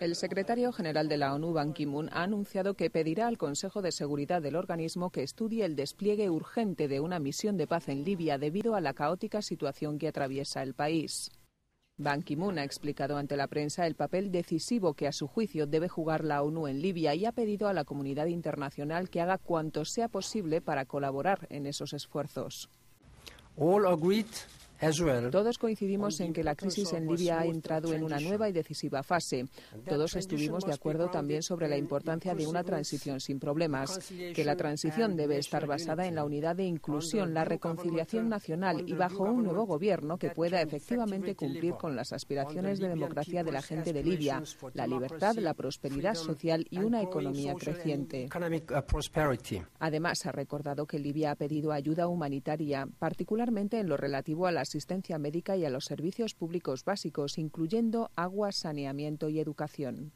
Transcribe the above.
El secretario general de la ONU, Ban Ki-moon, ha anunciado que pedirá al Consejo de Seguridad del organismo que estudie el despliegue urgente de una misión de paz en Libia debido a la caótica situación que atraviesa el país. Ban Ki-moon ha explicado ante la prensa el papel decisivo que a su juicio debe jugar la ONU en Libia y ha pedido a la comunidad internacional que haga cuanto sea posible para colaborar en esos esfuerzos. Todos coincidimos en que la crisis en Libia ha entrado en una nueva y decisiva fase. Todos estuvimos de acuerdo también sobre la importancia de una transición sin problemas, que la transición debe estar basada en la unidad de inclusión, la reconciliación nacional y bajo un nuevo gobierno que pueda efectivamente cumplir con las aspiraciones de democracia de la gente de Libia, la libertad, la prosperidad social y una economía creciente. Además, ha recordado que Libia ha pedido ayuda humanitaria, particularmente en lo relativo a las asistencia médica y a los servicios públicos básicos, incluyendo agua, saneamiento y educación.